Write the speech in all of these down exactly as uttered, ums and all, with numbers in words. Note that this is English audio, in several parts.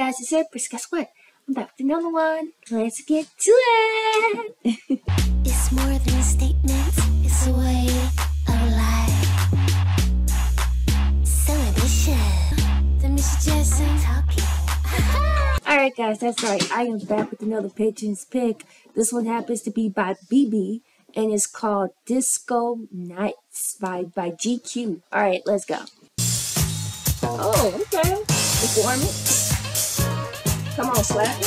Yeah, it's a surprise. Guess what? I'm back with another one. Let's get to it! It's more than a statement, it's a way of life. Celebration. The missus I'm talking. Alright guys, that's right. I am back with another Patreon's pick. This one happens to be by B B and it's called Disco Nights by, by G Q. Alright, let's go. Oh, okay. Performance. Come on, slap me.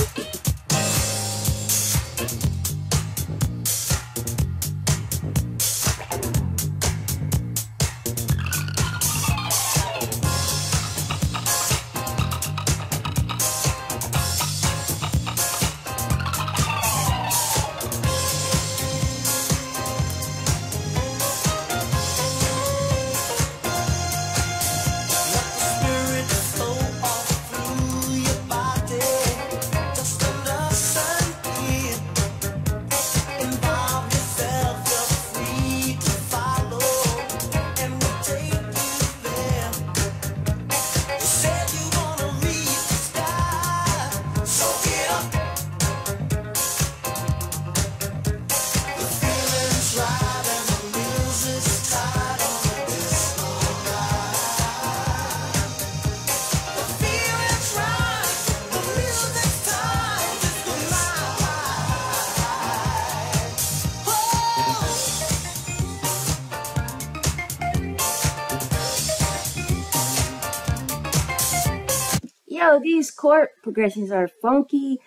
Yo, these chord progressions are funky,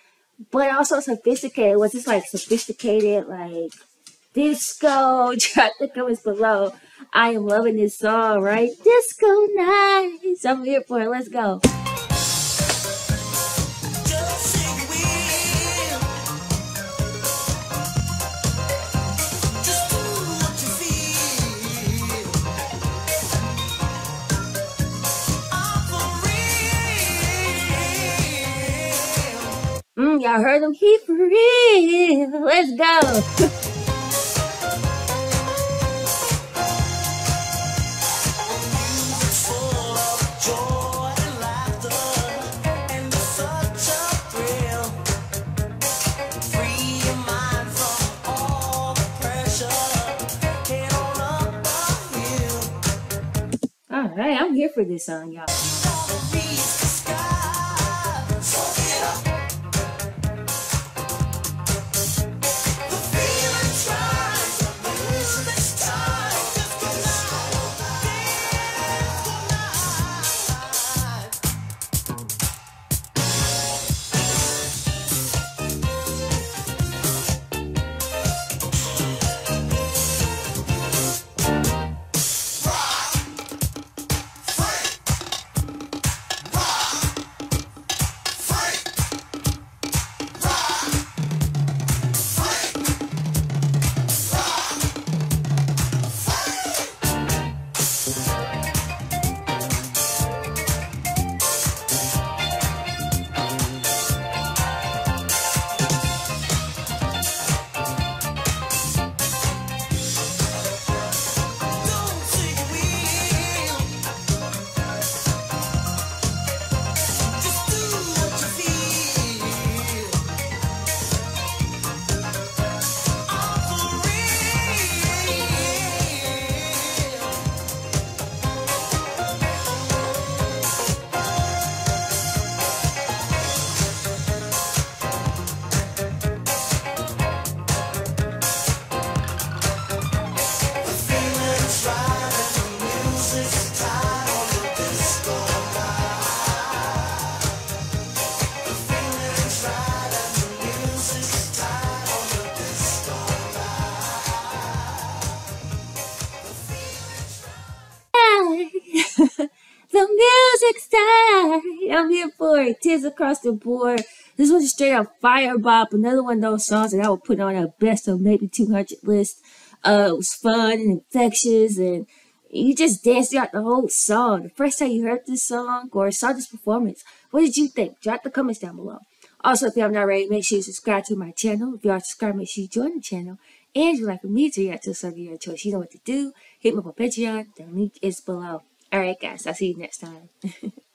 but also sophisticated. Was this like sophisticated, like disco? Drop the comments below. I am loving this song, right? Disco Nights. I'm here for it. Let's go. Mm, y'all heard him? He for real. Let's go. All right, I'm here for this song, y'all. I'm here for it. Tears across the board. This one's straight up Firebop. Another one of those songs that I would put on a best of maybe two hundred list. Uh, it was fun and infectious, and you just danced out the whole song. The first time you heard this song or saw this performance, what did you think? Drop the comments down below. Also, if you haven't already, make sure you subscribe to my channel. If you are subscribed, make sure you join the channel. And if you like for me to react to a song of your choice, you know what to do. Hit me up on Patreon. The link is below. Alright guys, I'll see you next time.